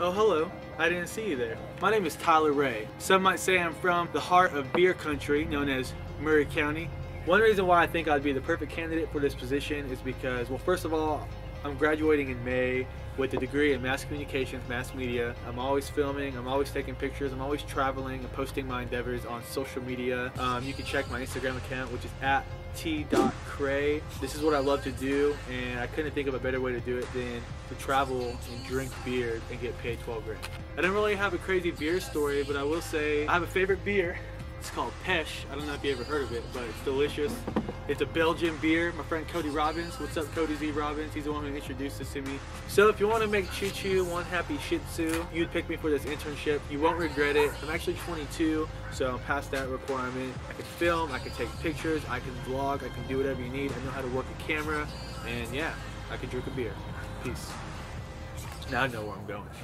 Oh, hello. I didn't see you there. My name is Tyler Ray. Some might say I'm from the heart of beer country, known as Murray County. One reason why I think I'd be the perfect candidate for this position is because, well, first of all, I'm graduating in May with a degree in mass communications, mass media. I'm always filming, I'm always taking pictures, I'm always traveling and posting my endeavors on social media. You can check my Instagram account, which is at t.cray. This is what I love to do, and I couldn't think of a better way to do it than to travel and drink beer and get paid 12 grand. I don't really have a crazy beer story, but I will say I have a favorite beer. It's called Pesh. I don't know if you ever heard of it, but it's delicious. It's a Belgian beer. My friend Cody Robbins, what's up Cody Z Robbins, he's the one who introduced this to me. So if you want to make Choo Choo one happy Shih Tzu, you'd pick me for this internship. You won't regret it. I'm actually 22, so I'm past that requirement. I can film, I can take pictures, I can vlog, I can do whatever you need. I know how to work a camera, and yeah, I can drink a beer. Peace. Now I know where I'm going.